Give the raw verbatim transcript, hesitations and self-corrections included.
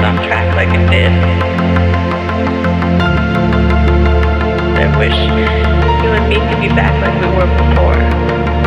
soundtrack like it did. I wish you and me could be back like we were before.